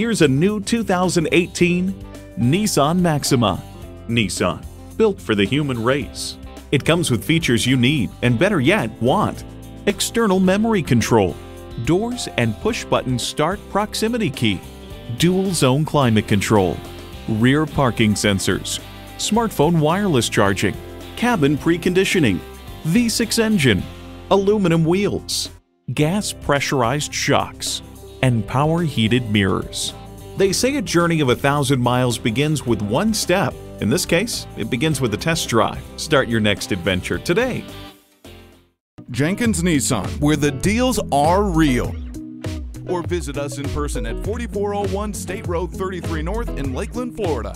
Here's a new 2018 Nissan Maxima. Nissan, built for the human race. It comes with features you need, and better yet, want. External memory control, doors and push-button start proximity key, dual zone climate control, rear parking sensors, smartphone wireless charging, cabin preconditioning, V6 engine, aluminum wheels, gas pressurized shocks, and power heated mirrors. They say a journey of 1,000 miles begins with one step. In this case, it begins with a test drive. Start your next adventure today. Jenkins Nissan, where the deals are real. Or visit us in person at 4401 State Road 33 North in Lakeland, Florida.